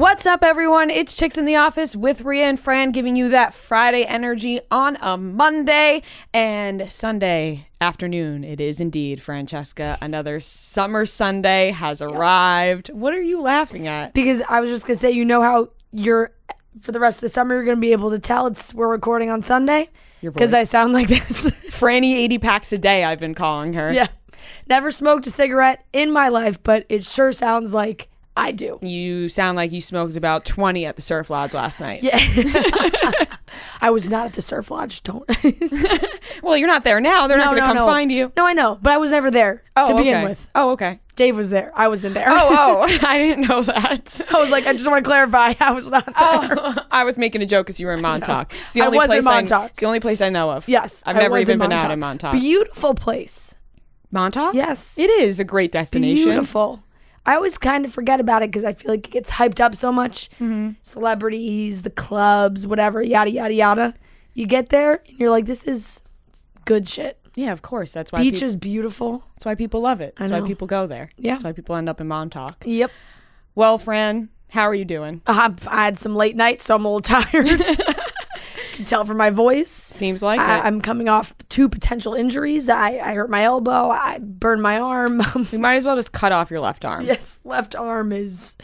What's up, everyone? It's Chicks in the Office with Ria and Fran, giving you that Friday energy on a Monday and Sunday afternoon. It is indeed, Francesca. Another summer Sunday has arrived. What are you laughing at? Because I was just going to say, you know how you're, for the rest of the summer, you're going to be able to tell we're recording on Sunday? Because I sound like this. Franny 80 packs a day, I've been calling her. Yeah. Never smoked a cigarette in my life, but it sure sounds like I do. You sound like you smoked about 20 at the Surf Lodge last night. Yeah. I was not at the Surf Lodge. Don't. Well, you're not there now. They're not going to come find you. No, I know. But I was never there to begin with. Oh, okay. Dave was there. I wasn't there. Oh, I didn't know that. I was like, I just want to clarify. I was not there. Oh, I was making a joke because you were in Montauk. It's the only I was in Montauk. It's the only place I know of. Yes. I've never even been out in Montauk. Beautiful place. Montauk? Yes. It is a great destination. Beautiful. I always kind of forget about it because I feel like it gets hyped up so much. Mm-hmm. Celebrities, the clubs, whatever, yada, yada, yada. You get there and you're like, this is good shit. Yeah, of course. That's why beach is beautiful. That's why people love it. That's why people go there. Yeah. That's why people end up in Montauk. Yep. Well, Fran, how are you doing? I had some late nights, so I'm a little tired. Tell from my voice. Seems like I'm coming off two potential injuries. I hurt my elbow. I burned my arm. You might as well just cut off your left arm. Yes, left arm is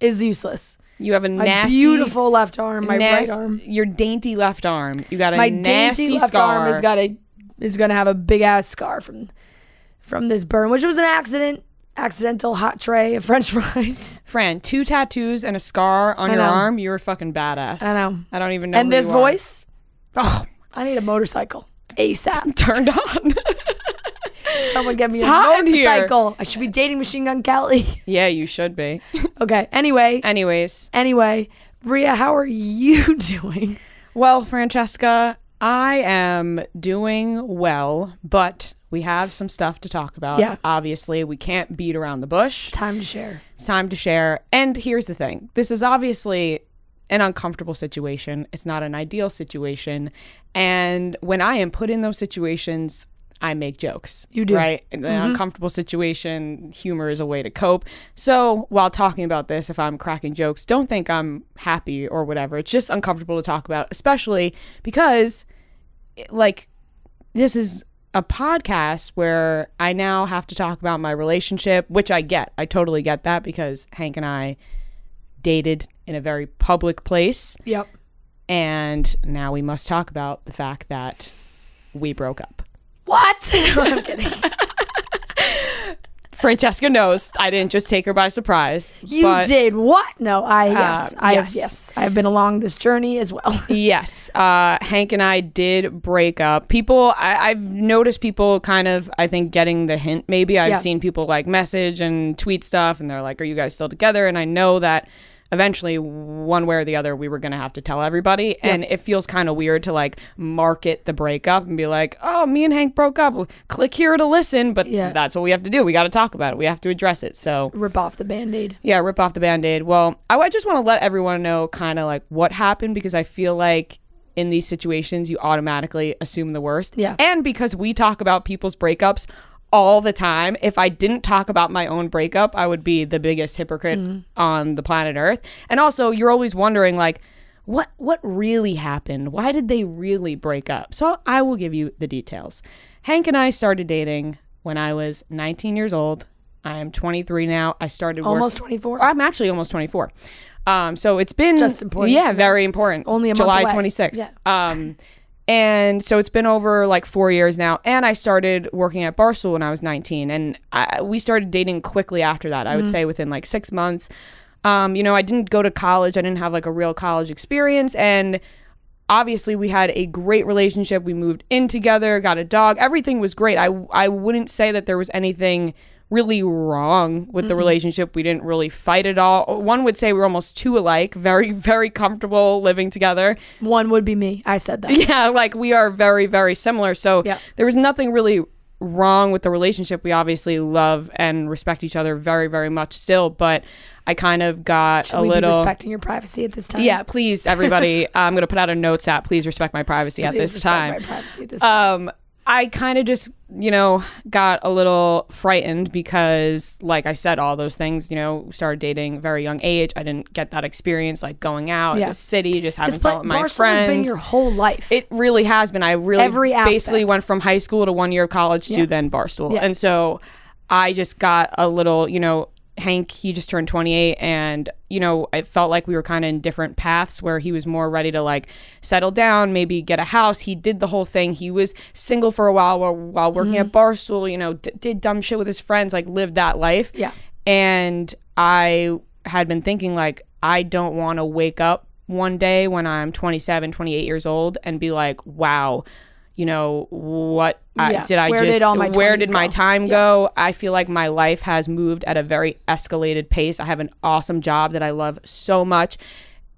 useless. You have a beautiful left arm. My right arm. Your dainty left arm. You got a nasty left scar. Arm is gonna have a big ass scar from this burn, which was an accident. Accidental hot tray of french fries. Fran, 2 tattoos and a scar on your arm. You're a fucking badass. I know. I don't even know. And this voice? Oh, I need a motorcycle. ASAP. Turned on. Someone get me a motorcycle. I should be dating Machine Gun Kelly. Yeah, you should be. Okay. Anyway. Anyway, Ria, how are you doing? Well, Francesca, I am doing well, but we have some stuff to talk about. Yeah. Obviously, we can't beat around the bush. It's time to share. It's time to share. And here's the thing. This is obviously an uncomfortable situation. It's not an ideal situation. And when I am put in those situations, I make jokes. You do. Right? In an uncomfortable situation, humor is a way to cope. So while talking about this, if I'm cracking jokes, don't think I'm happy or whatever. It's just uncomfortable to talk about, especially because, like, this is a podcast where I now have to talk about my relationship, which I get. I totally get that because Hank and I dated in a very public place. Yep. And now we must talk about the fact that we broke up. What? No, I'm kidding. Francesca knows I didn't just take her by surprise. You did what? No, yes. I've been along this journey as well. Yes. Hank and I did break up. People, I've noticed people kind of, I think, getting the hint maybe. I've seen people like message and tweet stuff and they're like, are you guys still together? And I know that eventually, one way or the other, we were going to have to tell everybody. Yeah. And it feels kind of weird to like market the breakup and be like, oh, me and Hank broke up. Click here to listen. But that's what we have to do. We got to talk about it. We have to address it. So rip off the Band-Aid. Yeah, rip off the Band-Aid. Well, I just want to let everyone know kind of like what happened, because I feel like in these situations, you automatically assume the worst. Yeah. And because we talk about people's breakups all the time, if I didn't talk about my own breakup, I would be the biggest hypocrite on the planet Earth. And also, you're always wondering, like, what really happened? Why did they really break up? So I will give you the details. Hank and I started dating when I was 19 years old. I am 23 now. I started almost 24. I'm actually almost 24. So it's been just important. Yeah, very important. Only a July 26th. Yeah. And so it's been over like 4 years now. And I started working at Barstool when I was 19. And we started dating quickly after that. I would say within like 6 months. You know, I didn't go to college. I didn't have like a real college experience. And obviously we had a great relationship. We moved in together, got a dog. Everything was great. I wouldn't say that there was anything really wrong with the relationship. We didn't really fight at all. One would say we're almost two alike, very, very comfortable living together. One would be me. I said that. Yeah, like we are very, very similar. So there was nothing really wrong with the relationship. We obviously love and respect each other very, very much still, but I kind of got a little... Should we be respecting your privacy at this time? Yeah, please, everybody. I'm going to put out a notes app. Please respect my privacy at this time. I kind of just, you know, got a little frightened because, like I said, all those things, you know, started dating very young age. I didn't get that experience, like going out in the city, just having fun with my friends. Has been your whole life. It really has been. I really basically went from high school to 1 year of college to then Barstool. Yeah. And so I just got a little, you know, Hank, he just turned 28, and, you know, I felt like we were kind of in different paths where he was more ready to, like, settle down, maybe get a house. He did the whole thing. He was single for a while working at Barstool, you know, did dumb shit with his friends, like, lived that life. Yeah. And I had been thinking, like, I don't want to wake up one day when I'm 27, 28 years old and be like, wow, you know, what where did my time go? I feel like my life has moved at a very escalated pace. I have an awesome job that I love so much,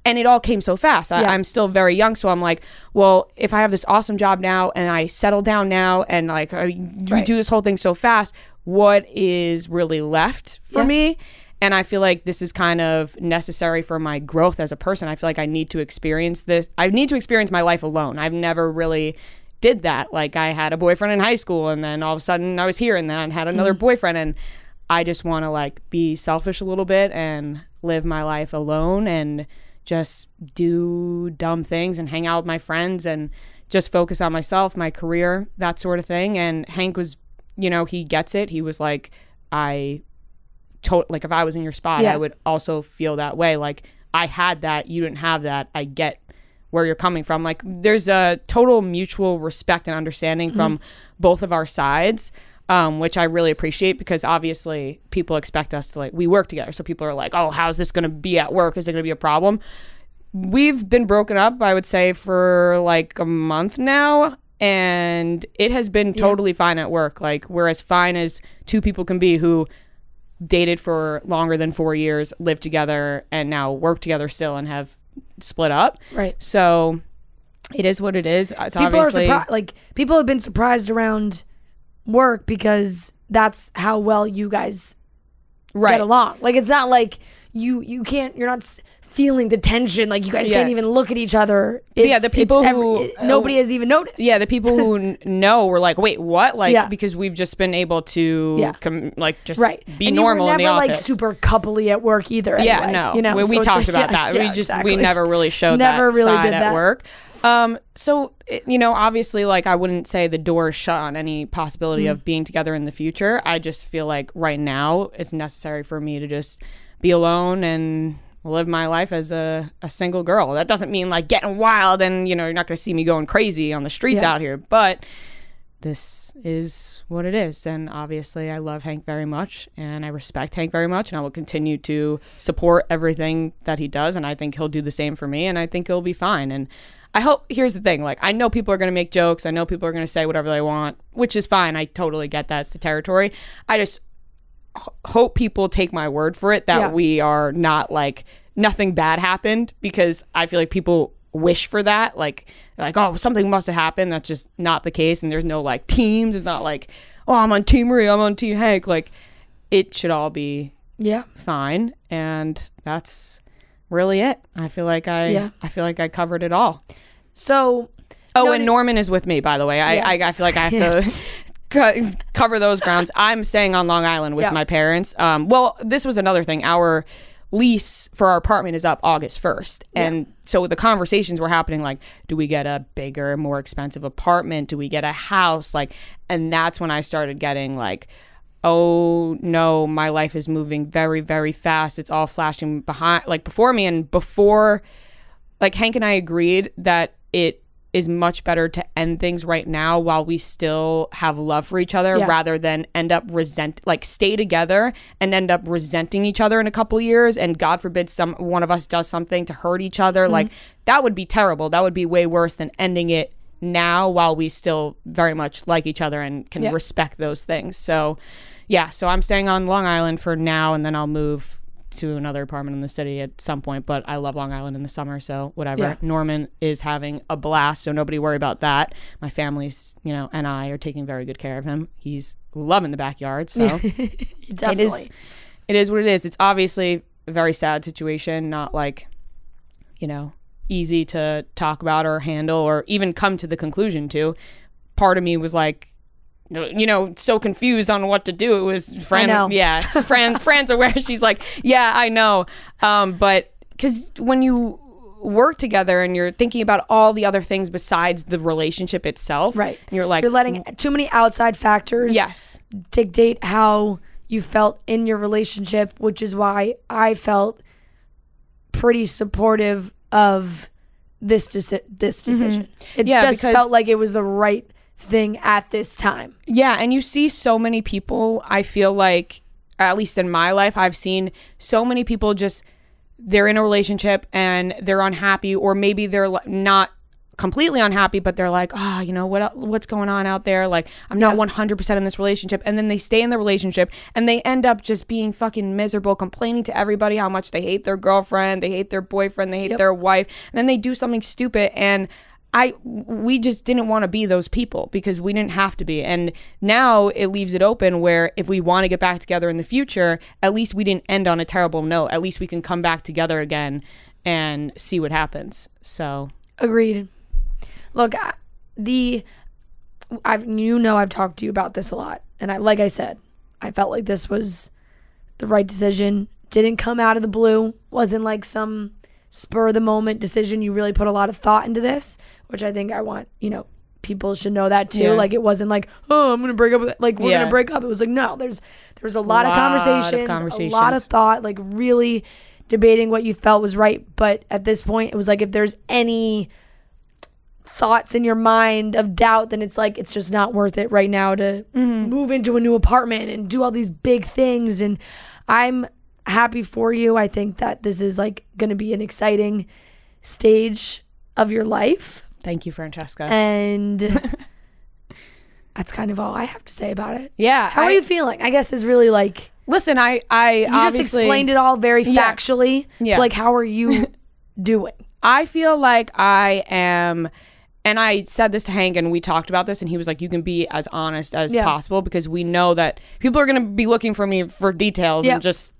and it all came so fast. I'm still very young, so I'm like, well, if I have this awesome job now and I settle down now and like we do this whole thing so fast, what is really left for me? And I feel like this is kind of necessary for my growth as a person. I feel like I need to experience this. I need to experience my life alone. I've never really did that. Like, I had a boyfriend in high school, and then all of a sudden I was here, and then I had another boyfriend, and I just want to, like, be selfish a little bit and live my life alone and just do dumb things and hang out with my friends and just focus on myself, my career, that sort of thing. And Hank was, you know, he gets it. He was like, like, if I was in your spot, I would also feel that way. Like, I had that, you didn't have that. I get where you're coming from. Like, there's a total mutual respect and understanding from both of our sides, which I really appreciate, because obviously people expect us to, like, we work together, so people are like, oh, how's this gonna be at work? Is it gonna be a problem? We've been broken up, I would say, for like a month now, and it has been totally fine at work. Like, we're as fine as two people can be who dated for longer than 4 years, lived together, and now work together still and have split up. Right. So it is what it is. It's people are surprised. Like, people have been surprised around work because that's how well you guys get along. Like, it's not like you can't. You're not feeling the tension. Like, you guys can't even look at each other. It's, the people who nobody has even noticed. Yeah, the people who know were like, wait, what? Like, because we've just been able to be and normal in the office. Like, super coupley at work either. Anyway, yeah, no, you know, we talked about that. Yeah, we just we never really showed that side at work. So, you know, obviously, like, I wouldn't say the door is shut on any possibility of being together in the future. I just feel like right now it's necessary for me to just be alone and live my life as a single girl. That doesn't mean, like, getting wild and, you know, you're not going to see me going crazy on the streets out here, but this is what it is. And obviously I love Hank very much, and I respect Hank very much, and I will continue to support everything that he does, and I think he'll do the same for me, and I think he'll be fine. And I hope, here's the thing, like, I know people are going to make jokes, I know people are going to say whatever they want, which is fine. I totally get that. It's the territory. I just hope people take my word for it that we are not, like, nothing bad happened, because I feel like people wish for that, like, oh, something must have happened. That's just not the case, and there's no, like, teams. It's not like, oh, I'm on team Ria, I'm on team Hank. Like, it should all be fine, and that's really it. I feel like I feel like I covered it all. So and Norman is with me, by the way. I feel like I have to cover those grounds. I'm staying on Long Island with my parents. Well, this was another thing. Our lease for our apartment is up August 1st. And so the conversations were happening, like, do we get a bigger, more expensive apartment? Do we get a house? Like, and that's when I started getting, like, oh no, my life is moving very, very fast. It's all flashing behind, like, before me. And before, like, Hank and I agreed that it is much better to end things right now while we still have love for each other, rather than end up stay together and end up resenting each other in a couple years, and God forbid one of us does something to hurt each other. Like, that would be terrible. That would be way worse than ending it now while we still very much like each other and can respect those things. So so I'm staying on Long Island for now, and then I'll move to another apartment in the city at some point. But I love Long Island in the summer, so whatever. Norman is having a blast, so nobody worry about that. My family's, you know, and I are taking very good care of him. He's loving the backyard, so it is what it is. It's obviously a very sad situation, not, like, you know, easy to talk about or handle or even come to the conclusion to, part of me was like, you know, so confused on what to do. It was Fran. I know. Yeah, Fran's aware. She's like, yeah, I know. But because when you work together and you're thinking about all the other things besides the relationship itself, right? And you're like, you're letting too many outside factors, yes, dictate how you felt in your relationship, which is why I felt pretty supportive of this decision. Mm-hmm. It just felt like it was the right thing at this time. Yeah, and you see so many people, I feel like, at least in my life, I've seen so many people just, they're in a relationship and they're unhappy, or maybe they're not completely unhappy, but they're like, oh, you know, what's going on out there? Like, I'm not 100% in this relationship. And then they stay in the relationship and they end up just being fucking miserable, complaining to everybody how much they hate their girlfriend, they hate their boyfriend, they hate their wife. And then they do something stupid, and we just didn't want to be those people because we didn't have to be. And now it leaves it open where if we want to get back together in the future, at least we didn't end on a terrible note. At least we can come back together again and see what happens. So agreed. Look, you know, I've talked to you about this a lot, and like I said, I felt like this was the right decision. Didn't come out of the blue. Wasn't like some spur of the moment decision. You really put a lot of thought into this, which I think I want, you know, people should know that too. Yeah. Like, it wasn't like, oh, I'm gonna break up with it. Like, we're gonna break up. It was like, no, there's a lot of conversations, a lot of thought, like really debating what you felt was right. But at this point, it was like, if there's any thoughts in your mind of doubt, then it's like, it's just not worth it right now to move into a new apartment and do all these big things. And I'm happy for you. I think that this is like going to be an exciting stage of your life. Thank you, Francesca. And that's kind of all I have to say about it. Yeah. How are you feeling? I guess is really like, listen, you just explained it all very factually. Yeah. Like, how are you doing? I feel like I am. And I said this to Hank, and we talked about this, and he was like, you can be as honest as possible, because we know that people are going to be looking for me for details. And just,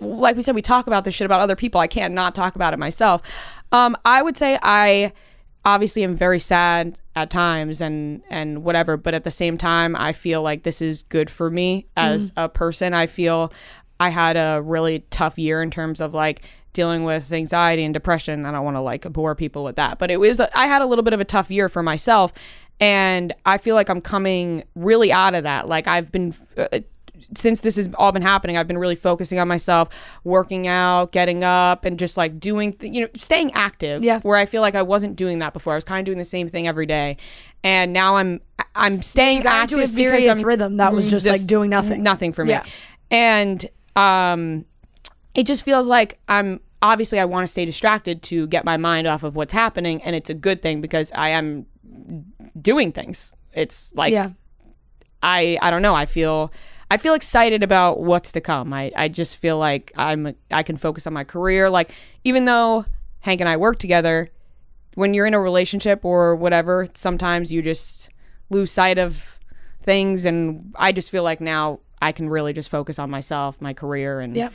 like we said, we talk about this shit about other people. I can't not talk about it myself. I would say I obviously am very sad at times and whatever, but at the same time, I feel like this is good for me as a person. I feel I had a really tough year in terms of like dealing with anxiety and depression. I don't want to like bore people with that, but it was, I had a little bit of a tough year for myself, and I feel like I'm coming really out of that. Like, I've been, since this has all been happening, I've been really focusing on myself, working out, getting up, and just like doing, you know, staying active, where I feel like I wasn't doing that before. I was kind of doing the same thing every day. And now I'm staying active. A serious rhythm that was just like doing nothing for me. Yeah. And, it just feels like I'm, obviously I want to stay distracted to get my mind off of what's happening, and it's a good thing because I am doing things. It's like, I don't know, I feel excited about what's to come. I just feel like I can focus on my career. Like, even though Hank and I work together, when you're in a relationship or whatever, sometimes you just lose sight of things, and I just feel like now I can really just focus on myself, my career, and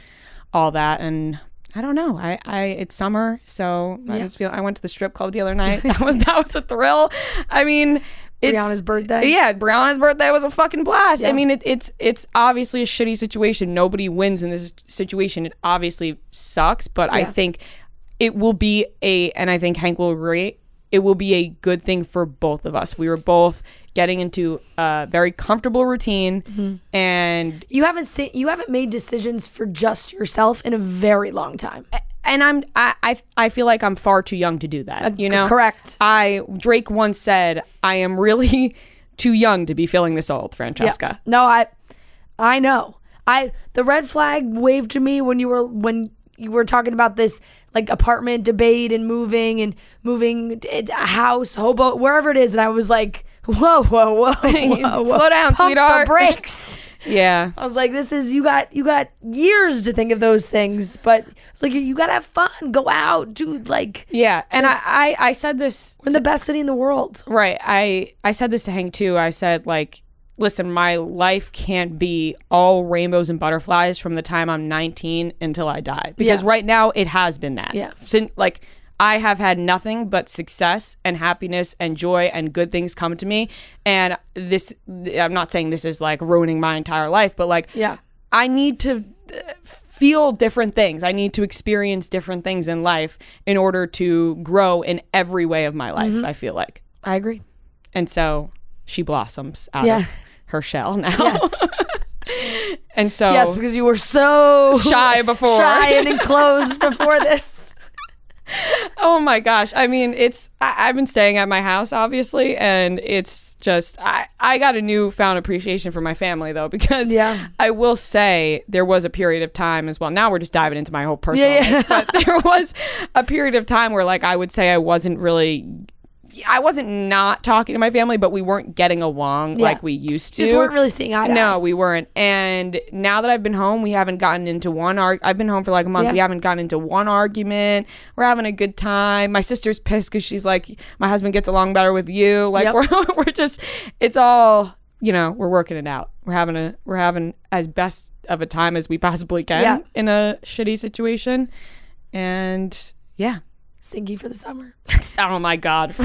all that. And I don't know. It's summer, so I went to the strip club the other night. That was a thrill. I mean, it's Brianna's birthday. Yeah, Brianna's birthday was a fucking blast. Yeah. I mean, it's obviously a shitty situation. Nobody wins in this situation. It obviously sucks, but I think it will be and I think Hank will agree, it will be a good thing for both of us. We were both getting into a very comfortable routine, and you haven't made decisions for just yourself in a very long time. And I feel like I'm far too young to do that. You know, correct. Drake once said, "I am really too young to be feeling this old, Francesca." Yeah. No, I know. The red flag waved to me when you were talking about this, like, apartment debate and moving a house, hobo, wherever it is. And I was like, whoa. Slow down, pump sweetheart. The brakes. Yeah. I was like, this is, you got years to think of those things, but it's like, you got to have fun, go out, dude. Like, yeah. And I said this. We're in the best city in the world. Right. I said this to Hank too. I said, like, listen, my life can't be all rainbows and butterflies from the time I'm 19 until I die, because right now it has been that. Yeah. Since, like, I have had nothing but success and happiness and joy and good things come to me. And this, I'm not saying this is like ruining my entire life, but like, yeah, I need to feel different things. I need to experience different things in life in order to grow in every way of my life. Mm-hmm. I feel like. I agree. And so she blossoms out of her shell now. Yes. And so. Yes, because you were so shy before. Shy and enclosed before this. Oh my gosh. I mean, it's, I've been staying at my house, obviously, and it's just, I got a newfound appreciation for my family, though, because I will say there was a period of time as well. Now we're just diving into my whole personal life, but there was a period of time where, like, I would say I wasn't really, I wasn't not talking to my family, but we weren't getting along like we used to. Just weren't really seeing eye to eye. No, we weren't. And now that I've been home, we haven't gotten into one argument. I've been home for like a month. We haven't gotten into one argument. We're having a good time. My sister's pissed because she's like, my husband gets along better with you. Like we're just, it's all, you know, we're working it out. We're having a, we're having as best of a time as we possibly can in a shitty situation. And yeah. Singy for the summer. Oh my God.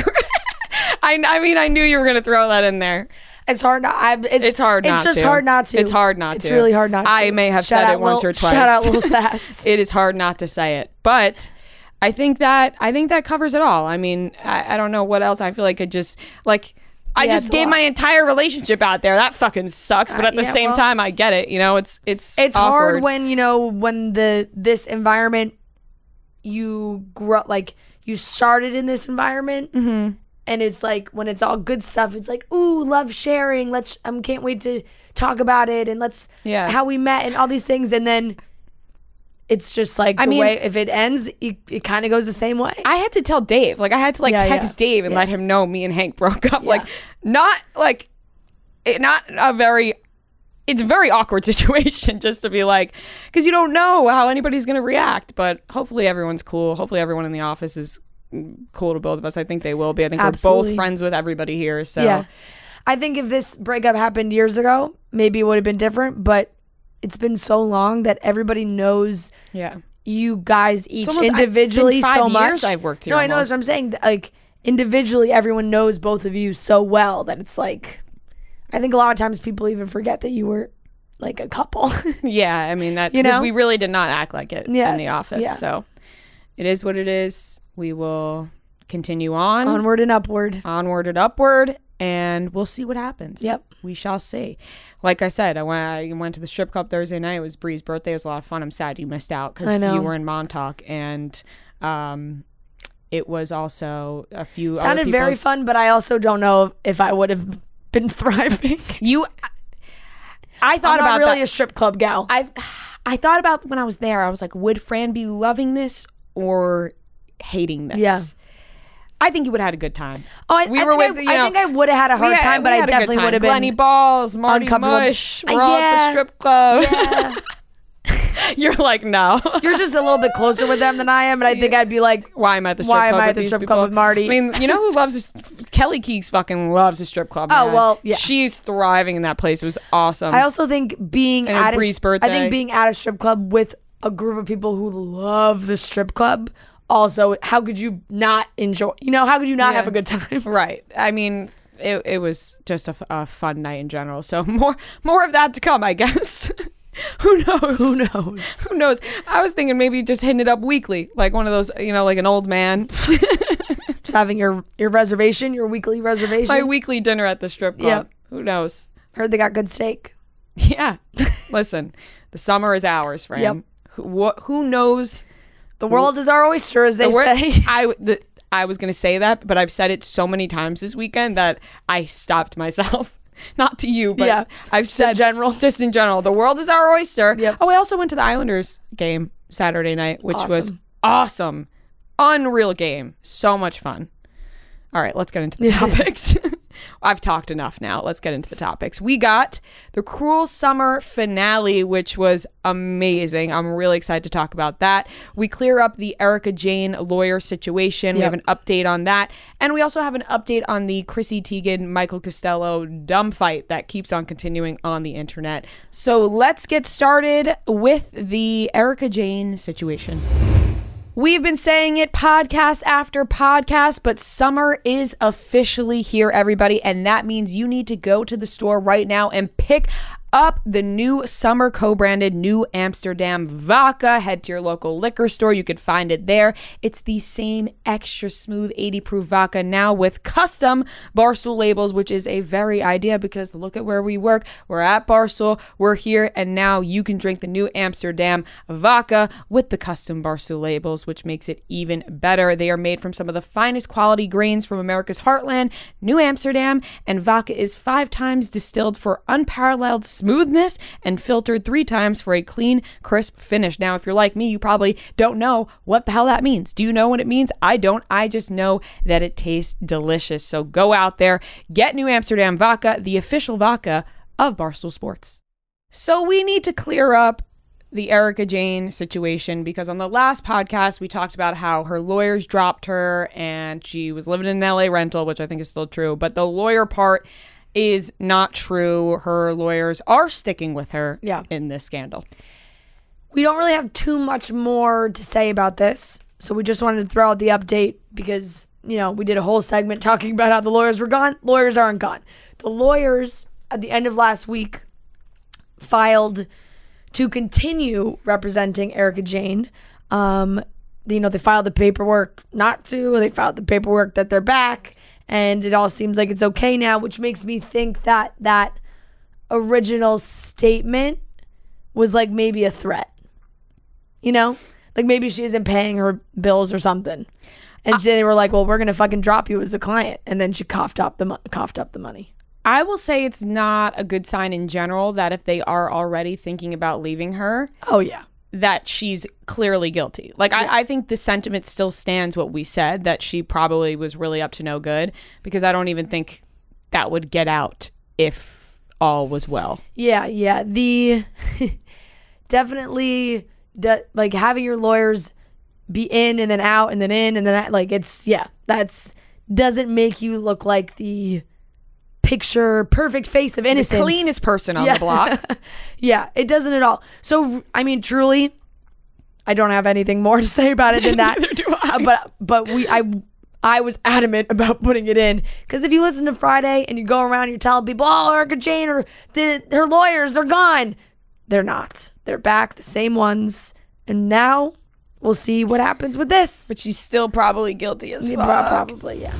I mean, I knew you were going to throw that in there. It's hard not to. It's hard not to. It's just hard not to. It's hard not to. It's really hard not to. I may have said it once or twice. Shout out Lil Sass. It is hard not to say it. But I think that covers it all. I mean, I don't know what else. I feel like it just, like, I just gave my entire relationship out there. That fucking sucks. But at the same time, I get it. You know, it's hard when, you know, when this environment, you grow, like, you started in this environment, and it's like when it's all good stuff, it's like, ooh, love sharing, let's, I can't wait to talk about it, and let's how we met and all these things, and then it's just like, I mean, way if it ends, it kind of goes the same way. I had to tell Dave, like, I had to, like, text Dave and let him know me and Hank broke up. Not a very, it's a very awkward situation, just to be like, because you don't know how anybody's going to react, but hopefully everyone's cool. Hopefully everyone in the office is cool to both of us. I think they will be. I think we're both friends with everybody here. So I think if this breakup happened years ago, maybe it would have been different, but it's been so long that everybody knows you guys each individually so much. I've worked here. No, I know what I'm saying. Like, individually, everyone knows both of you so well that it's like, I think a lot of times people even forget that you were like a couple. I mean, that, you know, we really did not act like it in the office. So it is what it is. We will continue on. Onward and upward. Onward and upward. And we'll see what happens. Yep. We shall see. Like I said, I went to the strip club Thursday night. It was Bree's birthday. It was a lot of fun. I'm sad you missed out because you were in Montauk. And it was also a few other people's. Sounded very fun, but I also don't know if I would have been thriving. I thought about really that. A strip club gal. I thought about when I was there, I was like, would Fran be loving this or hating this? I think you would have had a good time. I think I would have had a hard time, but I definitely would have been Glenny Balls, Marty Mush, we're all at the strip club. You're like, no. You're just a little bit closer with them than I am, and I think I'd be like, why am I at the strip club with Marty? I mean, you know who loves Kelly Keeks fucking loves a strip club. Oh, man. Well, yeah. She's thriving in that place. It was awesome. I also think being at a strip club with a group of people who love the strip club, also, how could you not enjoy, you know, how could you not have a good time? Right. I mean, it was just a fun night in general. So more of that to come, I guess. Who knows? Who knows? Who knows? I was thinking maybe just hitting it up weekly, like one of those, you know, like an old man. Just having your reservation, your weekly reservation. My weekly dinner at the strip club. Yep. Who knows? Heard they got good steak. Yeah. Listen, the summer is ours, Fran. Yep. Who knows? The world is our oyster, as they say. I was going to say that, but I've said it so many times this weekend that I stopped myself. Not to you, but I've said just in general, the world is our oyster. Yep. Oh, I also went to the Islanders game Saturday night, which was awesome. Unreal game. So much fun. All right, let's get into the topics. I've talked enough now. Let's get into the topics. We got the Cruel Summer finale, which was amazing. I'm really excited to talk about that. We clear up the Erika Jayne lawyer situation. Yep. We have an update on that. And we also have an update on the Chrissy Teigen, Michael Costello dumb fight that keeps on continuing on the internet. So let's get started with the Erika Jayne situation. We've been saying it podcast after podcast, but summer is officially here, everybody, and that means you need to go to the store right now and pick up the new summer co-branded New Amsterdam Vodka. Head to your local liquor store. You could find it there. It's the same extra smooth 80 proof vodka now with custom Barstool labels, which is a very idea because look at where we work. We're at Barstool. We're here, and now you can drink the New Amsterdam Vodka with the custom Barstool labels, which makes it even better. They are made from some of the finest quality grains from America's heartland, New Amsterdam, and vodka is 5 times distilled for unparalleled smoothness and filtered 3 times for a clean, crisp finish. Now, if you're like me, you probably don't know what the hell that means. Do you know what it means? I don't. I just know that it tastes delicious. So go out there, get New Amsterdam Vodka, the official vodka of Barstool Sports. So we need to clear up the Erika Jayne situation, because on the last podcast we talked about how her lawyers dropped her and she was living in an LA rental, which I think is still true, but the lawyer part is not true. Her lawyers are sticking with her in this scandal. We don't really have too much more to say about this, so we just wanted to throw out the update because, you know, we did a whole segment talking about how the lawyers were gone. Lawyers aren't gone. The lawyers, at the end of last week, filed to continue representing Erika Jayne. You know, they filed the paperwork not to. They filed the paperwork that they're back. And it all seems like it's okay now, which makes me think that that original statement was like maybe a threat, you know? Like maybe she isn't paying her bills or something. And they were like, well, we're going to fucking drop you as a client. And then she coughed up the money. I will say it's not a good sign in general that if they are already thinking about leaving her. Oh, yeah. That she's clearly guilty. Like, yeah. I think the sentiment still stands what we said, that she probably was really up to no good, because I don't even think that would get out if all was well. Yeah, yeah. The definitely, like, having your lawyers be in and then out and then in and then out, like, it's, yeah, that's doesn't make you look like the picture perfect face of innocence, the cleanest person on the block. Yeah, it doesn't at all. So I mean, truly, I don't have anything more to say about it than that. Neither do I. But I was adamant about putting it in, because if you listen to Friday and you go around and you tell people, oh, Erika Jayne or her lawyers are gone, they're not. They're back, the same ones, and now we'll see what happens with this. But she's still probably guilty as fuck. Probably, yeah.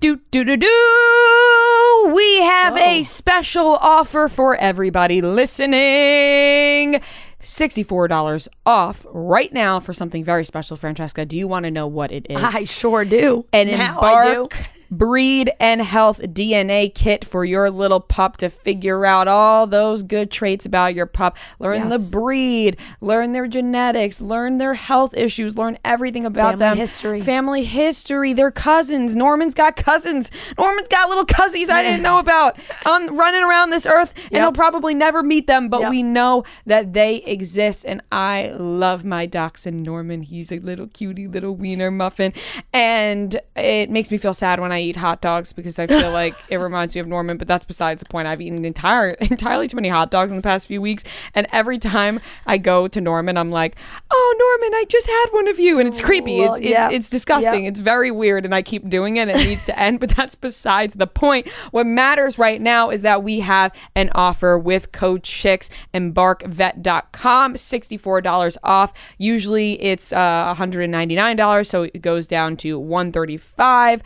Do, do, do, do. We have a special offer for everybody listening. $64 off right now for something very special. Francesca, do you want to know what it is? I sure do. An Embark Breed and Health DNA kit for your little pup to figure out all those good traits about your pup. Learn the breed, learn their genetics, learn their health issues, learn everything about family history, their cousins. Norman's got cousins. Norman's got little cousins I didn't know about running around this earth, and he'll probably never meet them, but we know that they exist, and I love my dachshund Norman. He's a little cutie little wiener muffin, and it makes me feel sad when I eat hot dogs because I feel like it reminds me of Norman, but that's besides the point. I've eaten entirely too many hot dogs in the past few weeks, and every time I go to Norman, I'm like, oh, Norman, I just had one of you, and it's creepy. It's disgusting. It's very weird, and I keep doing it, and it needs to end, but that's besides the point. What matters right now is that we have an offer with code CHICKS, embarkvet.com, $64 off. Usually it's $199, so it goes down to $135.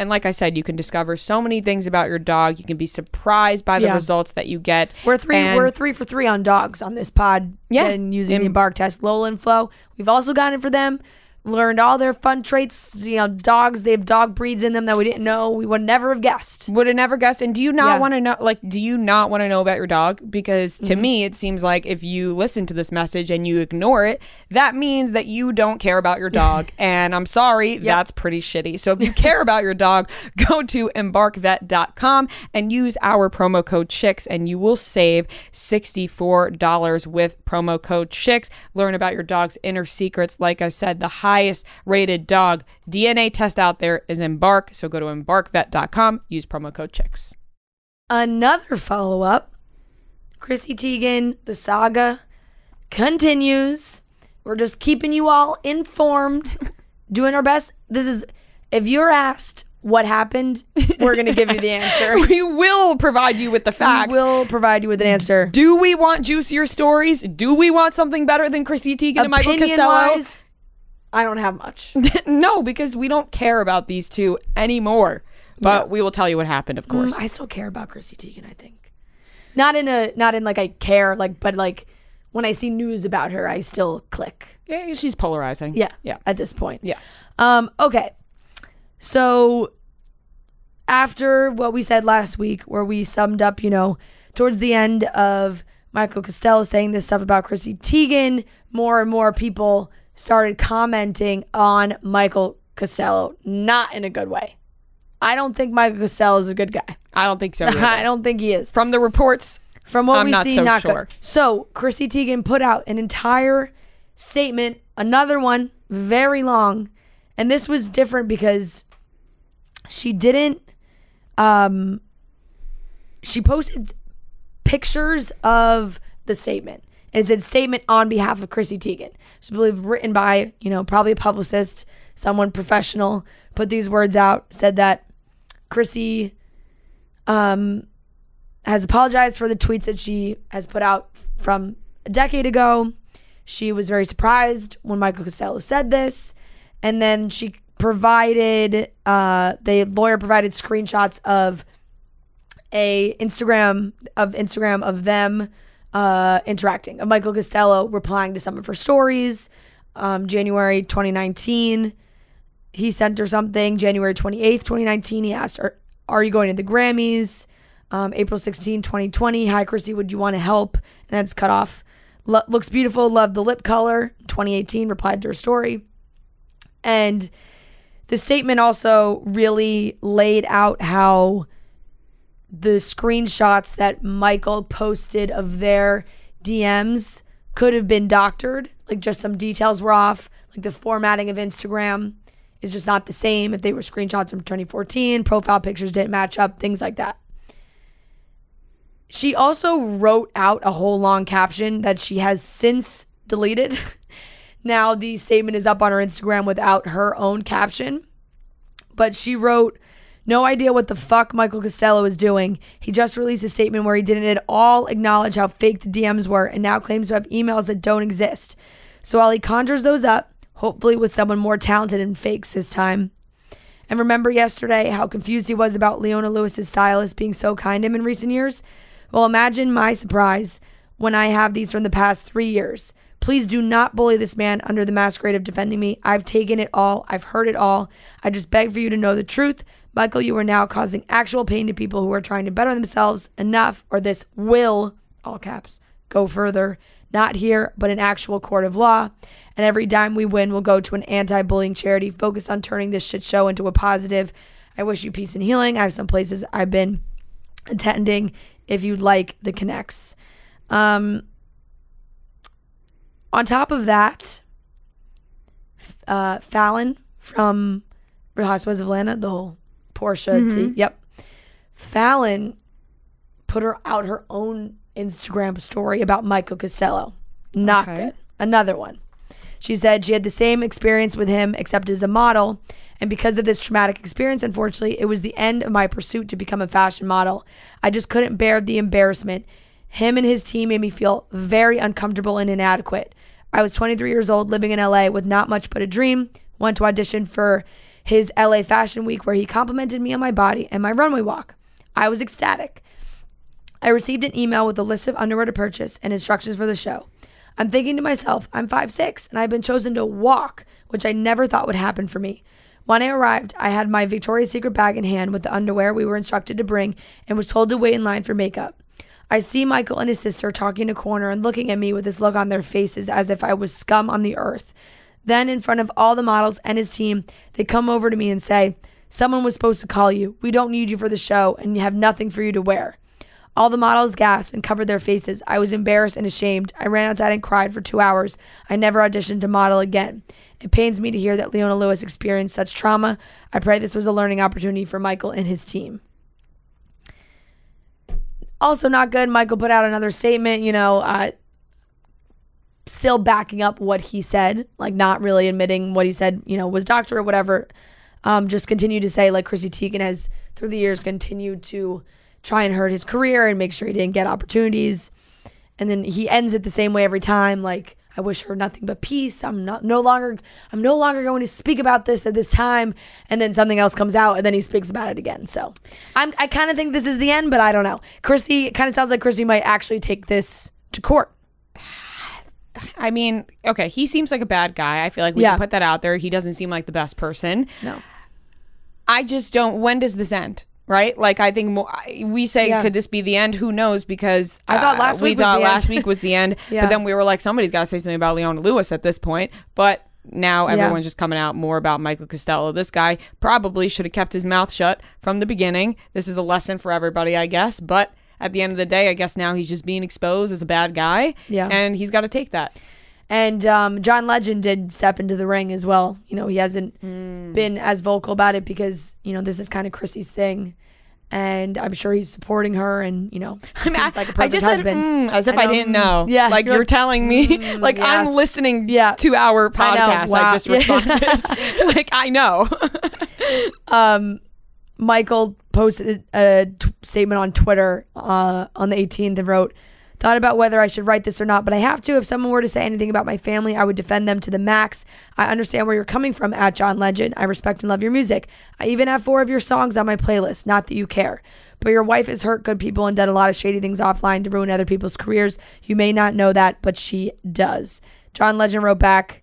And like I said, you can discover so many things about your dog. You can be surprised by the results that you get. We're three for three on dogs on this pod. Yeah, and using the Embark test, Lola and Flo. We've also gotten it for them. Learned all their fun traits. You know, dogs, they have dog breeds in them that we didn't know. We would never have guessed. And do you not want to know, like, do you not want to know about your dog? Because to me, it seems like if you listen to this message and you ignore it, that means that you don't care about your dog. And I'm sorry, that's pretty shitty. So if you care about your dog, go to embarkvet.com and use our promo code CHICKS, and you will save $64 with promo code CHICKS. Learn about your dog's inner secrets. Like I said, the highest rated dog DNA test out there is Embark, so go to embarkvet.com, use promo code CHICKS. Another follow-up, Chrissy Teigen, the saga continues. We're just keeping you all informed, doing our best. This is, if you're asked what happened, we're going to give you the answer. We will provide you with the facts. We will provide you with an answer. Do we want juicier stories? Do we want something better than Chrissy Teigen and Michael Costello? Opinion-wise, I don't have much. No, because we don't care about these two anymore. But we will tell you what happened, of course. I still care about Chrissy Teigen, I think. Not in like I care, like, but like when I see news about her, I still click. Yeah, she's polarizing. Yeah. Yeah. At this point. Yes. Okay. So after what we said last week, where we summed up, you know, towards the end of Michael Costello saying this stuff about Chrissy Teigen, more and more people started commenting on Michael Costello, not in a good way. I don't think Michael Costello is a good guy. I don't think so either. I don't think he is. From the reports, from what we see, not good. So Chrissy Teigen put out an entire statement, another one, very long. And this was different because she didn't, she posted pictures of the statement. And it said, statement on behalf of Chrissy Teigen. So I believe written by, you know, probably a publicist, someone professional, put these words out, said that Chrissy has apologized for the tweets that she has put out from a decade ago. She was very surprised when Michael Costello said this. And then she provided, the lawyer provided screenshots of Instagram of them interacting, of Michael Costello replying to some of her stories. January 2019, he sent her something. January 28th, 2019, he asked her, "Are you going to the Grammys?" April 16, 2020, "Hi Chrissy, would you want to help?" And that's cut off. Looks beautiful, love the lip color. 2018, replied to her story. And the statement also really laid out how the screenshots that Michael posted of their DMs could have been doctored. Like, just some details were off. Like, the formatting of Instagram is just not the same. If they were screenshots from 2014, profile pictures didn't match up, things like that. She also wrote out a whole long caption that she has since deleted. Now the statement is up on her Instagram without her own caption. But she wrote, "No idea what the fuck Michael Costello is doing. He just released a statement where he didn't at all acknowledge how fake the DMs were and now claims to have emails that don't exist. So while he conjures those up, hopefully with someone more talented and fakes this time. And remember yesterday how confused he was about Leona Lewis's stylist being so kind to him in recent years? Well, imagine my surprise when I have these from the past 3 years. Please do not bully this man under the masquerade of defending me. I've taken it all. I've heard it all. I just beg for you to know the truth. Michael, you are now causing actual pain to people who are trying to better themselves. Enough, or this will, all caps, go further. Not here, but in actual court of law. And every dime we win will go to an anti-bullying charity focused on turning this shit show into a positive. I wish you peace and healing. I have some places I've been attending. If you'd like the connects." On top of that, Fallon from Real Housewives of Atlanta, the whole Portia tea. Yep. Fallon put her out her own Instagram story about Michael Costello. Not good. Another one. She said she had the same experience with him except as a model. And because of this traumatic experience, unfortunately, it was the end of my pursuit to become a fashion model. I just couldn't bear the embarrassment. Him and his team made me feel very uncomfortable and inadequate. I was 23 years old, living in LA with not much but a dream. Went to audition for his LA Fashion Week where he complimented me on my body and my runway walk. I was ecstatic. I received an email with a list of underwear to purchase and instructions for the show. I'm thinking to myself, I'm 5'6" and I've been chosen to walk, which I never thought would happen for me. When I arrived, I had my Victoria's Secret bag in hand with the underwear we were instructed to bring and was told to wait in line for makeup. I see Michael and his sister talking in a corner and looking at me with this look on their faces as if I was scum on the earth. Then, in front of all the models and his team, they come over to me and say, "Someone was supposed to call you. We don't need you for the show and you have nothing for you to wear." All the models gasped and covered their faces. I was embarrassed and ashamed. I ran outside and cried for 2 hours. I never auditioned to model again. It pains me to hear that Leona Lewis experienced such trauma. I pray this was a learning opportunity for Michael and his team. Also not good. Michael put out another statement, you know, still backing up what he said, like not really admitting what he said, you know, was doctor or whatever. Just continue to say, like, Chrissy Teigen has through the years continued to try and hurt his career and make sure he didn't get opportunities. And then he ends it the same way every time, like, I wish her nothing but peace. I'm no longer going to speak about this at this time. And then something else comes out, and then he speaks about it again. So I kind of think this is the end, but I don't know. Chrissy, it kind of sounds like Chrissy might actually take this to court. I mean, okay, he seems like a bad guy. I feel like we can put that out there. He doesn't seem like the best person. No. I just don't, when does this end? Right? Like, I think more, we say, could this be the end? Who knows? Because I thought last week was the end. But then we were like, somebody's got to say something about Leona Lewis at this point. But now everyone's just coming out more about Michael Costello. This guy probably should have kept his mouth shut from the beginning. This is a lesson for everybody, I guess. But at the end of the day, I guess now he's just being exposed as a bad guy. Yeah. And he's got to take that. And John Legend did step into the ring as well. You know, he hasn't been as vocal about it because, you know, this is kind of Chrissy's thing. And I'm sure he's supporting her and, you know, seems like a perfect husband. Said, as if I didn't know. Yeah. Like, you're telling me. Like, yes. I'm listening to our podcast. I, wow. I just responded. Like, I know. Michael posted a statement on Twitter on the 18th and wrote, "Thought about whether I should write this or not, but I have to. If someone were to say anything about my family, I would defend them to the max. I understand where you're coming from at John Legend. I respect and love your music. I even have 4 of your songs on my playlist. Not that you care. But your wife has hurt good people and done a lot of shady things offline to ruin other people's careers. You may not know that, but she does." John Legend wrote back,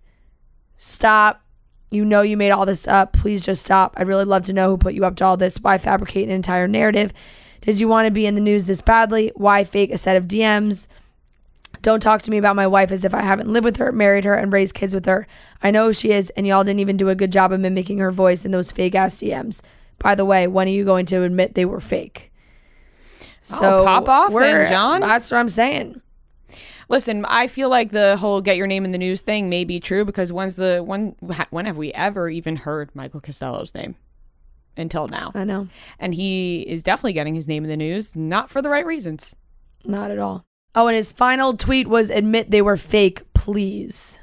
"Stop. You know you made all this up. Please just stop. I'd really love to know who put you up to all this. Why fabricate an entire narrative? Did you want to be in the news this badly? Why fake a set of DMs? Don't talk to me about my wife as if I haven't lived with her, married her, and raised kids with her. I know who she is, and y'all didn't even do a good job of mimicking her voice in those fake-ass DMs. By the way, when are you going to admit they were fake?" So pop off then, John. That's what I'm saying. Listen, I feel like the whole get your name in the news thing may be true because when have we ever even heard Michael Costello's name? Until now. I know. And he is definitely getting his name in the news, not for the right reasons. Not at all. Oh, and his final tweet was, "Admit they were fake, please."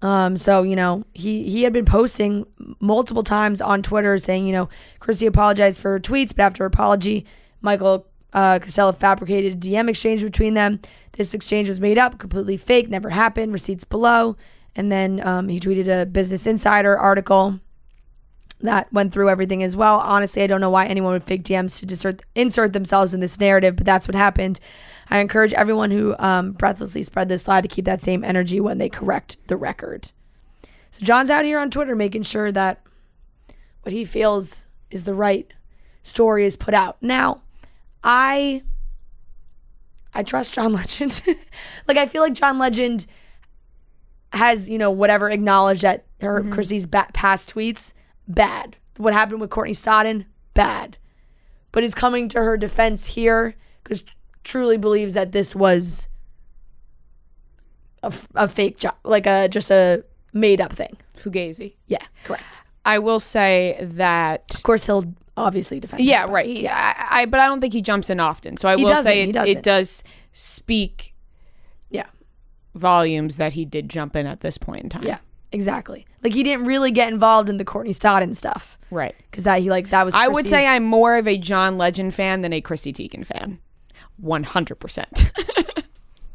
So, you know, he had been posting multiple times on Twitter saying, you know, Chrissy apologized for her tweets, but after her apology, Michael Costello fabricated a DM exchange between them. "This exchange was made up, completely fake, never happened, receipts below." And then he tweeted a Business Insider article that went through everything as well. "Honestly, I don't know why anyone would fake DMs to insert themselves in this narrative, but that's what happened. I encourage everyone who breathlessly spread this lie to keep that same energy when they correct the record." So John's out here on Twitter making sure that what he feels is the right story is put out. Now, I trust John Legend. Like, I feel like John Legend has, you know, whatever, acknowledged that her Chrissy's past tweets, bad. What happened with Courtney Stodden, bad. But he's coming to her defense here because truly believes that this was a fake job, like just a made-up thing. Fugazi. Yeah, correct. I will say that... Of course, he'll obviously defend her. Yeah, right. But I don't think he jumps in often. So I will say it does speak volumes that he did jump in at this point in time. Yeah. Exactly. Like, he didn't really get involved in the Courtney Stodden stuff. Right. Because that was Chrissy's. I would say I'm more of a John Legend fan than a Chrissy Teigen fan. 100%.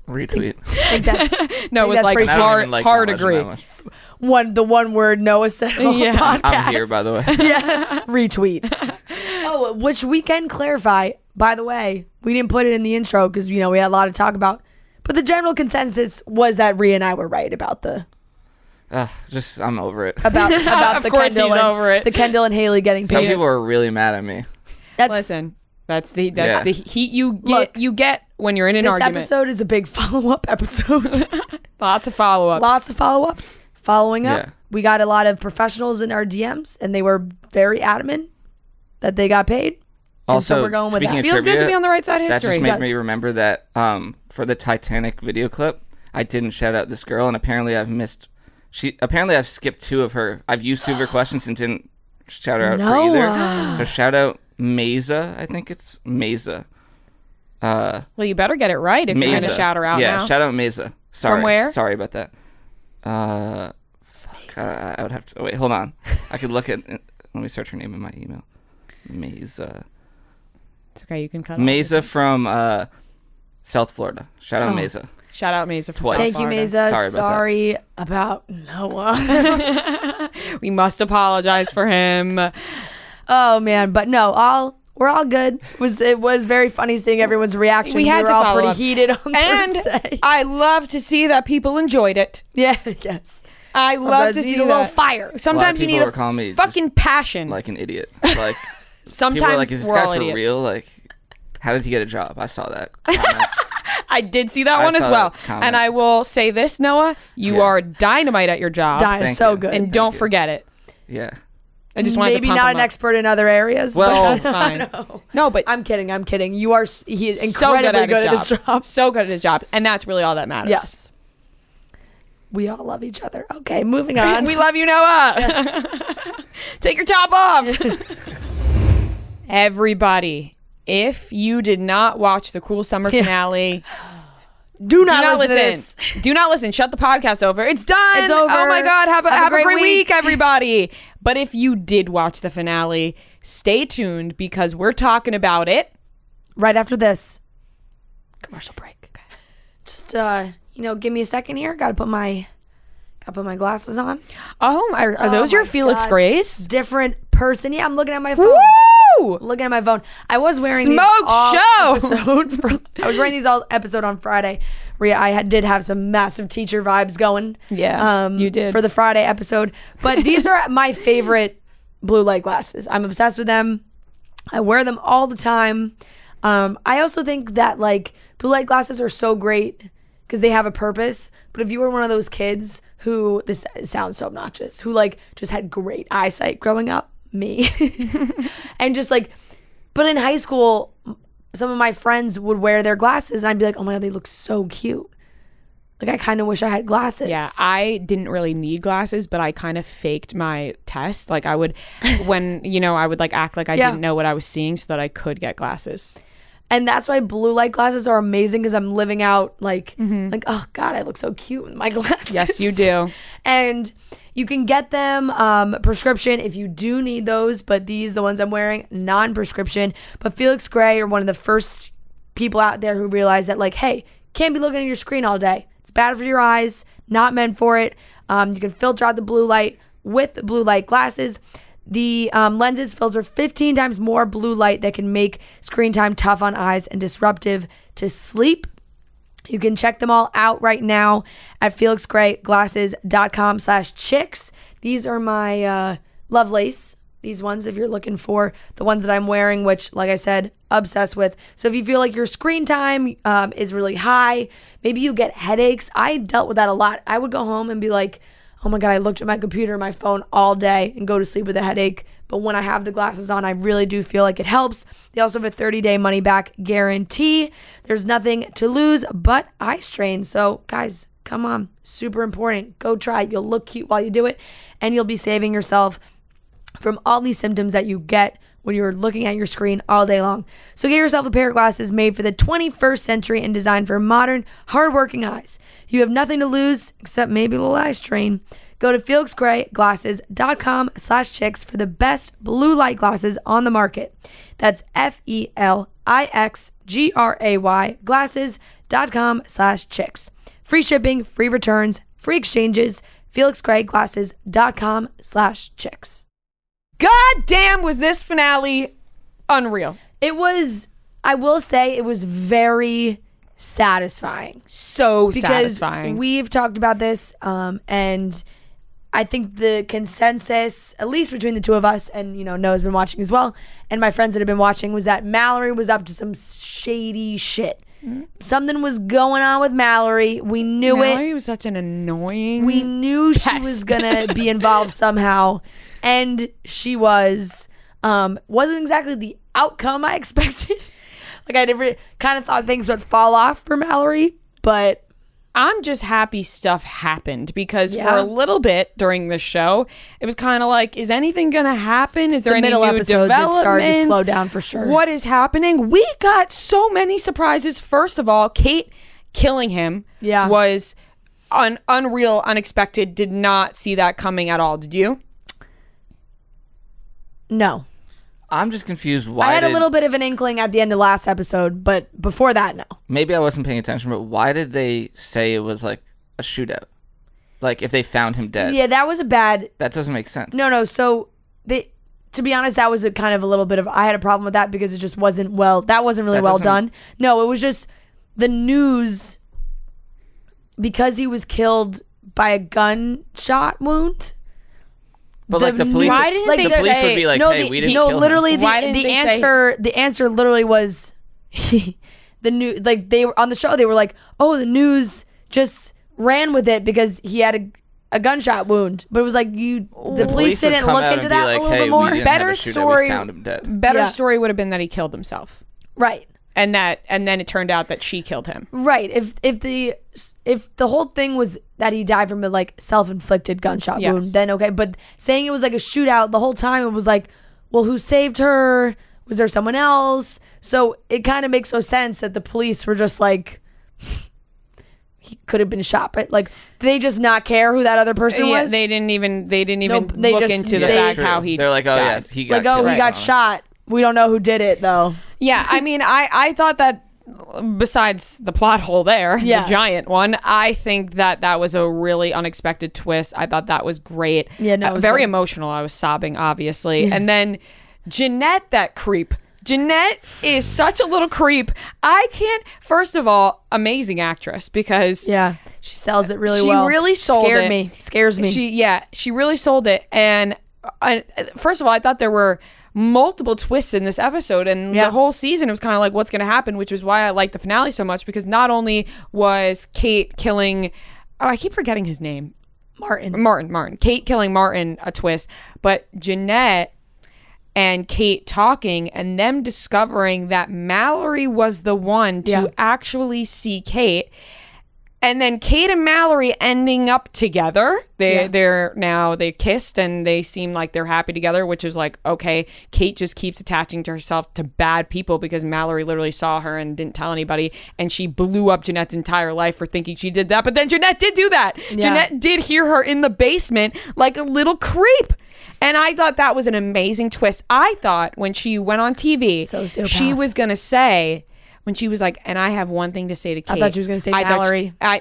Retweet. I think that's... No, it was like hard agree. The one word Noah said on the podcast. I'm here, by the way. Yeah. Retweet. Oh, which we can clarify. By the way, we didn't put it in the intro because, you know, we had a lot to talk about. But the general consensus was that Ria and I were right about the... I'm over it. About the Kendall. He's over it. The Kendall and Haley getting paid. Some people are really mad at me. Listen, that's the heat you get. Look, you get when you're in an argument. This episode is a big follow-up episode. Lots of follow-ups. Lots of follow-ups. Following up, we got a lot of professionals in our DMs, and they were very adamant that they got paid. Also, so we're going with that. It feels good to be on the right side of history. That just made me remember that for the Titanic video clip, I didn't shout out this girl, and apparently I've skipped 2 of her. I've used 2 of her questions and didn't shout her out for either. So shout out Meza. I think it's Meza. Well, you better get it right if you're going to shout her out now. Yeah, shout out Meza. Sorry. From where? Sorry about that. Fuck. I would have to. Oh, wait, hold on. I could look at. Let me search her name in my email. Mesa. It's okay. You can cut. Mesa from South Florida. Shout out Mesa. Shout out Mesa from South Florida. Thank you, Mesa. Sorry about Noah. We must apologize for him. Oh man, but no, we're all good. It was very funny seeing everyone's reaction. We were all pretty heated on Thursday. And I love to see that people enjoyed it. Yeah. Yes. Sometimes love to see a little fire. Sometimes you need a fucking passion. Like an idiot. Like sometimes people are like, is this guy for real? Like, how did he get a job? I saw that. I did see that one as well. And I will say this, Noah, you are dynamite at your job. So good. And don't forget it. Yeah. I just wanted to pump him up. Maybe not an expert in other areas. Well, it's fine. No, but I'm kidding. He is incredibly good at his job. So good at his job. And that's really all that matters. Yes. We all love each other. Okay, moving on. We love you, Noah. Yeah. Take your top off. Everybody, if you did not watch the Cruel Summer finale, do not listen. Do not listen. Shut the podcast over. It's done. It's over. Oh my God. Have a great week, everybody. But if you did watch the finale, stay tuned because we're talking about it right after this commercial break. Okay. Just you know, give me a second here. Gotta put my glasses on. Oh, are those your Felix Grays? Different person. Yeah, I'm looking at my phone. Woo! Looking at my phone. I was wearing I was wearing these all episode on Friday. Ria, I did have some massive teacher vibes going. Yeah, you did for the Friday episode. But these are my favorite blue light glasses. I'm obsessed with them. I wear them all the time. I also think that like blue light glasses are so great because they have a purpose. But if you were one of those kids who, this sounds so obnoxious, who like just had great eyesight growing up, me, and just like, but in high school, some of my friends would wear their glasses and I'd be like, oh my God, they look so cute. Like I kind of wish I had glasses. Yeah, I didn't really need glasses, but I kind of faked my test. Like I would, when, you know, I would like act like I didn't know what I was seeing so that I could get glasses. And that's why blue light glasses are amazing because I'm living out like, like, oh God, I look so cute with my glasses. Yes, you do. And you can get them prescription if you do need those. But these, the ones I'm wearing, non-prescription. But Felix Gray are one of the first people out there who realized that like, hey, can't be looking at your screen all day. It's bad for your eyes, not meant for it. You can filter out the blue light with blue light glasses. The lenses filter 15 times more blue light that can make screen time tough on eyes and disruptive to sleep. You can check them all out right now at felixgrayglasses.com/chicks. These are my Lovelace. These ones, if you're looking for the ones that I'm wearing, which, like I said, obsessed with. So if you feel like your screen time is really high, maybe you get headaches. I dealt with that a lot. I would go home and be like, oh my God, I looked at my computer and my phone all day and go to sleep with a headache. But when I have the glasses on, I really do feel like it helps. They also have a 30-day money-back guarantee. There's nothing to lose but eye strain. So, guys, come on. Super important. Go try it. You'll look cute while you do it, and you'll be saving yourself from all these symptoms that you get when you're looking at your screen all day long. So get yourself a pair of glasses made for the 21st century and designed for modern, hardworking eyes. You have nothing to lose except maybe a little eye strain. Go to felixgrayglasses.com/chicks for the best blue light glasses on the market. That's felixgrayglasses.com/chicks. Free shipping, free returns, free exchanges, felixgrayglasses.com/chicks. God damn, was this finale unreal. It was, I will say, it was very satisfying. So satisfying. Because we've talked about this, and I think the consensus, at least between the two of us, and, you know, Noah's been watching as well, and my friends that have been watching, was that Mallory was up to some shady shit. Something was going on with Mallory. We knew Mallory it. Mallory was such an annoying We knew pest. She was going to be involved somehow. And she was. Wasn't exactly the outcome I expected. Like I never kind of thought things would fall off for Mallory. But I'm just happy stuff happened because for a little bit during the show, it was kind of like, is anything going to happen? Is there any middle new episodes developments? It started to slow down for sure. What is happening? We got so many surprises. First of all, Kate killing him was unreal, unexpected. Did not see that coming at all. Did you? No. I'm just confused. Why I had a little bit of an inkling at the end of last episode, but before that, no. Maybe I wasn't paying attention, but why did they say it was like a shootout? Like if they found him dead. Yeah, that was a bad... That doesn't make sense. No. So they, to be honest, that was a kind of a little bit of... I had a problem with that because it just wasn't well... That wasn't really well done. No, it was just the news, because he was killed by a gunshot wound... But the, like the police, why didn't like they the police say, would be like, no, hey, the, we didn't no, kill literally him. The answer literally was the news. Like they were on the show, they were like, oh, the news just ran with it because he had a gunshot wound. But it was like the police didn't look into that like, a little bit more. Better story would have been that he killed himself, right? And then it turned out that she killed him, right? If the whole thing was that he died from a like self-inflicted gunshot wound, then okay. But saying it was like a shootout the whole time, it was like, well, who saved her? Was there someone else? So it kind of makes no sense that the police were just like, he could have been shot, but like they just not care who that other person was. They didn't even look into the fact how he. They're like, oh died. Yes, he got like killed. He got shot. We don't know who did it though. Yeah, I mean, I thought that. Besides the plot hole there, the giant one, I think that was a really unexpected twist. I thought that was great. Yeah, no, it was very emotional. I was sobbing, obviously. And then Jeanette, that creep. Jeanette is such a little creep. I can't. First of all, amazing actress because she sells it really well. She really sold it. Scares me. She really sold it. And first of all, I thought there were multiple twists in this episode, and the whole season it was kind of like what's going to happen, which is why I like the finale so much, because not only was Kate killing I keep forgetting his name, Martin, Kate killing Martin a twist, but Jeanette and Kate talking and them discovering that Mallory was the one to actually see Kate, and then Kate and Mallory ending up together. They kissed and they seem like they're happy together, which is like, okay, Kate just keeps attaching to herself to bad people because Mallory literally saw her and didn't tell anybody, and she blew up Jeanette's entire life for thinking she did that. But then Jeanette did do that. Yeah. Jeanette did hear her in the basement like a little creep. And I thought that was an amazing twist. I thought when she went on TV, she was going to say... When she was like, and I have one thing to say to Kate. I thought she was going to say Mallory. I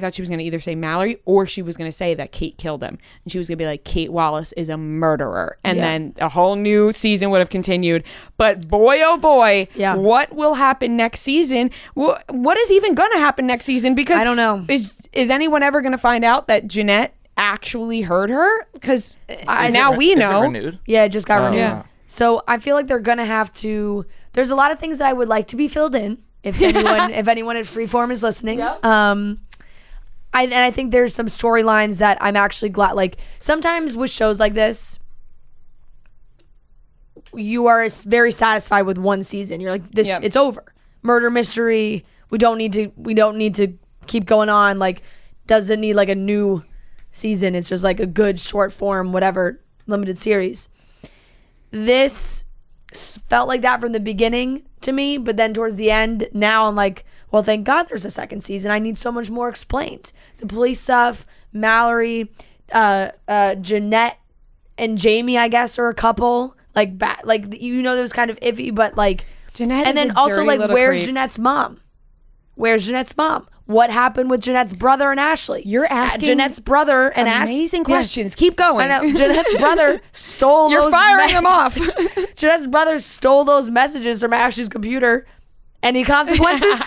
thought she was going to either say Mallory or she was going to say that Kate killed him. And she was going to be like, Kate Wallace is a murderer. And then a whole new season would have continued. But boy, oh boy, what will happen next season? What is even going to happen next season? Because I don't know. Is anyone ever going to find out that Jeanette actually heard her? Because now we know. Is it renewed? Yeah, it just got renewed. Yeah. So I feel like they're going to have to... There's a lot of things that I would like to be filled in if anyone at Freeform is listening. Yep. I think there's some storylines that I'm actually glad... Like, sometimes with shows like this, you are very satisfied with one season. You're like, this, it's over. Murder mystery. We don't need to keep going on. Like, doesn't need like a new season. It's just like a good short form, whatever, limited series. This felt like that from the beginning to me, but then towards the end, now I'm like, well, thank God there's a second season. I need so much more explained. The police stuff, Mallory, Jeanette and Jamie, I guess, are a couple. Like, that was kind of iffy, but like... Jeanette and then also, like, where's creep. Jeanette's mom? Where's Jeanette's mom? What happened with Jeanette's brother and Ashley? You're asking Jeanette's brother and amazing questions. Keep going. I know. Jeanette's brother stole. You're firing him off. Jeanette's brother stole those messages from Ashley's computer. Any consequences?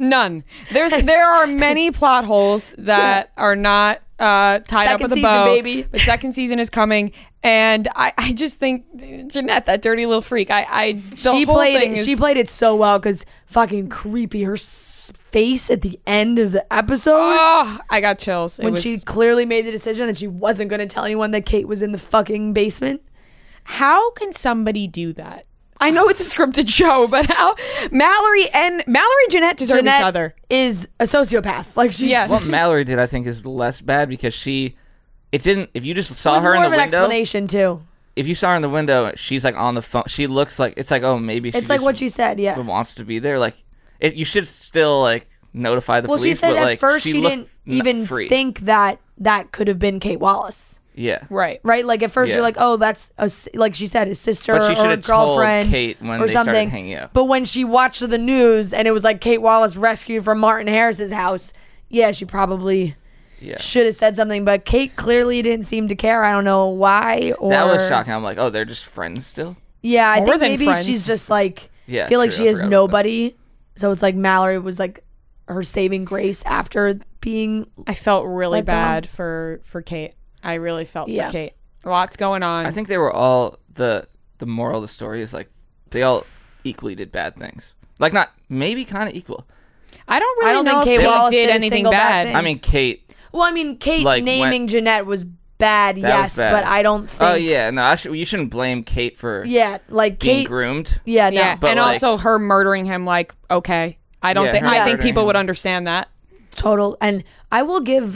None. There are many plot holes that are not tied up with a bow. Second season, baby. The second season is coming, and I just think Jeanette, that dirty little freak. She played it so well because fucking creepy. Her face at the end of the episode. Oh, I got chills. She clearly made the decision that she wasn't going to tell anyone that Kate was in the fucking basement. How can somebody do that? I know it's a scripted show, but how Mallory and Jeanette deserve each other. Is a sociopath. Like she's what Mallory did I think is less bad because if you just saw her in the window. There's more of an explanation too. If you saw her in the window, she's like on the phone. She looks like it's like, oh, maybe she wants to be there. Like you should still like notify the police. Well, she said at first she didn't even think that that could have been Kate Wallace. Yeah. Right. Right. Like at first you're like, oh, that's a, like she said, his sister or a girlfriend told Kate when or they something. Started hanging out. But when she watched the news and it was like Kate Wallace rescued from Martin Harris's house, yeah, she probably should have said something. But Kate clearly didn't seem to care. I don't know why. Or... That was shocking. I'm like, oh, they're just friends still. Yeah, I think maybe friends. She's just like, yeah, feel like she has nobody. So it's like Mallory was like her saving grace after being. I felt really bad for Kate. I really felt for Kate. Lots going on. I think they were all the moral of the story is like they all equally did bad things. Like not maybe kind of equal. I don't know think Kate Wallace did anything bad. I mean Kate. Well, I mean Kate like, naming Jeanette was bad, yes, bad. But I don't think. Oh yeah, no, you shouldn't blame Kate for like being groomed. Yeah, no. Yeah, but and like, also her murdering him. Like, okay, I don't think I think people would understand that. Total, and I will give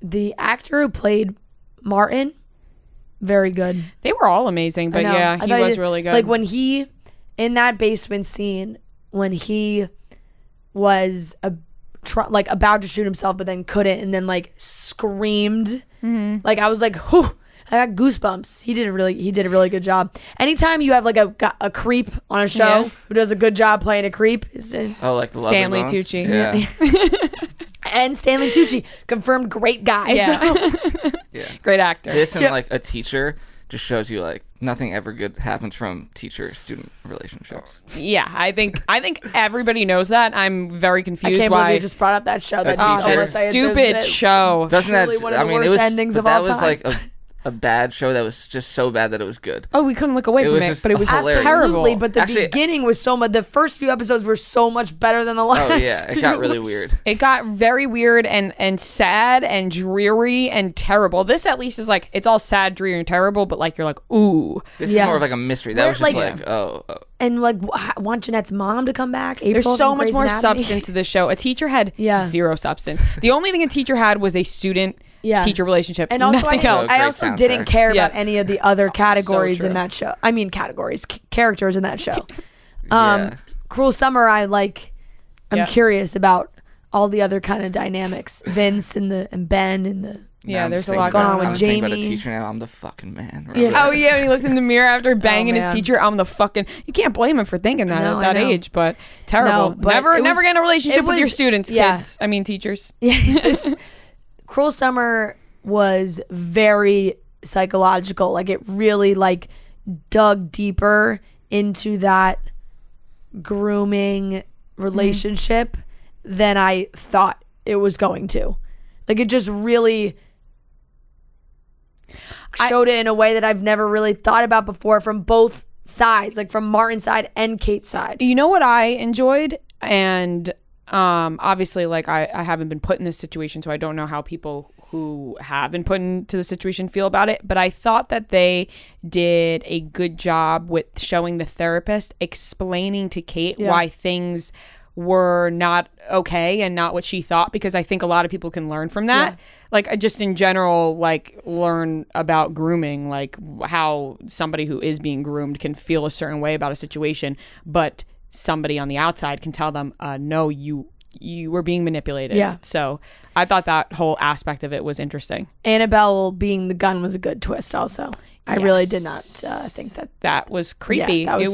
the actor who played Martin, very good. They were all amazing, but yeah, he was really good. Like when he, in that basement scene, when he was like about to shoot himself, but then couldn't, and then like screamed. Mm-hmm. Like I was like, whew, I got goosebumps. He did a really good job. Anytime you have like a creep on a show who does a good job playing a creep, oh, like the Stanley Tucci. Yeah. And Stanley Tucci, confirmed great guy. Yeah. So. Great actor. This and like A Teacher just shows you like nothing ever good happens from teacher-student relationships. Yeah, I think everybody knows that. I'm very confused. I can't believe you just brought up that show. That show. Doesn't that? I mean, it was. That was like a bad show that was just so bad that it was good. Oh, we couldn't look away from it, but it was hilarious. Absolutely, but the beginning was so much... The first few episodes were so much better than the last. Oh, yeah, it got really weird. It got very weird and sad and dreary and terrible. This at least is like, it's all sad, dreary, and terrible, but like, you're like, ooh. This is more of like a mystery. That was just like oh. And like, want Jeanette's mom to come back? There's so much more substance to this show. A Teacher had zero substance. The only thing A Teacher had was a student... Yeah. Teacher relationship, and also I also didn't care about any of the other categories in that show. I mean, characters in that show. Cruel Summer, I'm curious about all the other kind of dynamics. Vince and Ben and the there's a lot going on with Jamie. I'm thinking about A Teacher now. I'm the fucking man. Yeah. Oh yeah, he looked in the mirror after banging his teacher. I'm the fucking. You can't blame him for thinking that at that age, but terrible. No, but never get in a relationship with your students, kids. I mean, teachers. Yeah. Cruel Summer was very psychological. Like it really like dug deeper into that grooming relationship than I thought it was going to. Like it just really showed it in a way that I've never really thought about before from both sides, like from Martin's side and Kate's side. You know what I enjoyed? And obviously like I haven't been put in this situation, so I don't know how people who have been put into the situation feel about it, but I thought that they did a good job with showing the therapist explaining to Kate why things were not okay and not what she thought, because I think a lot of people can learn from that. Like just in general, like learn about grooming, like how somebody who is being groomed can feel a certain way about a situation, but somebody on the outside can tell them no, you were being manipulated. So I thought that whole aspect of it was interesting. Annabelle being the gun was a good twist also. I really did not think that was creepy. Yeah, it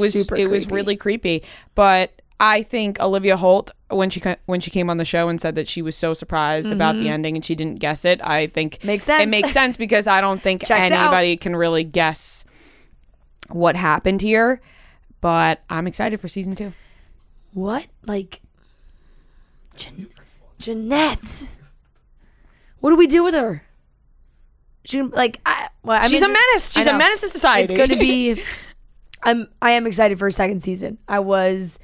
was really creepy. But I think Olivia Holt, when she came on the show and said that she was so surprised about the ending and she didn't guess it, I think makes sense. It makes sense because I don't think anybody can really guess what happened here. But I'm excited for season 2. What? Like, Jeanette. What do we do with her? She like, she's a menace. She's a menace to society. It's going to be. I am excited for a second season. I was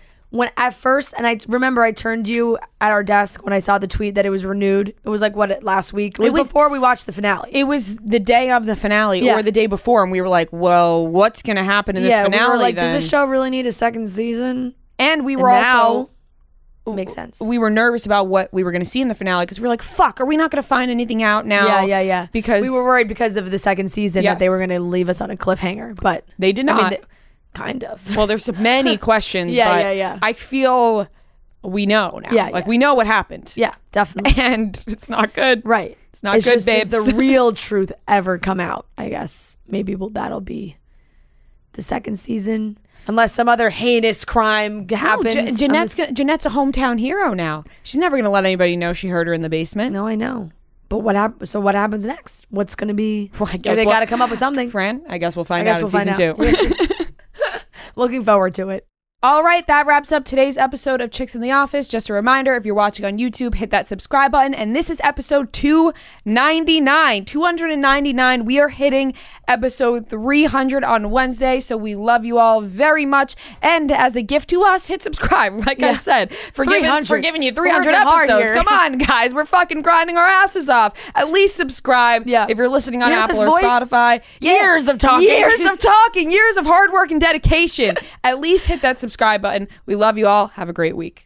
at first, and I remember I turned you at our desk when I saw the tweet that it was renewed. It was like what last week. It was before we watched the finale. It was the day of the finale or the day before, and we were like, "Well, what's gonna happen in this finale?" We were like, then? Does this show really need a second season? And we were also. Makes sense. We were nervous about what we were going to see in the finale because we were like, fuck, are we not going to find anything out now? Yeah. Because we were worried because of the second season that they were going to leave us on a cliffhanger, but they did not. I mean, kind of. Well, there's many questions. I feel we know now. Yeah, like we know what happened. Yeah, definitely. And it's not good. Right. It's not good, babes. Does the real truth ever come out? I guess maybe that'll be the second season. Unless some other heinous crime happens. No, Jeanette's a hometown hero now. She's never going to let anybody know she heard her in the basement. No, I know. But what happens next? What's going to be? Well, I guess they got to come up with something. Fran, I guess we'll find out in season 2. Looking forward to it. All right, that wraps up today's episode of Chicks in the Office. Just a reminder, if you're watching on YouTube, hit that subscribe button. And this is episode 299. 299. We are hitting episode 300 on Wednesday. So we love you all very much. And as a gift to us, hit subscribe. Like I said, for giving you 300 episodes. Come on, guys. We're fucking grinding our asses off. At least subscribe if you're listening on Apple or Spotify. Years of talking. Years of talking. Years of hard work and dedication. At least hit that subscribe button. We love you all. Have a great week.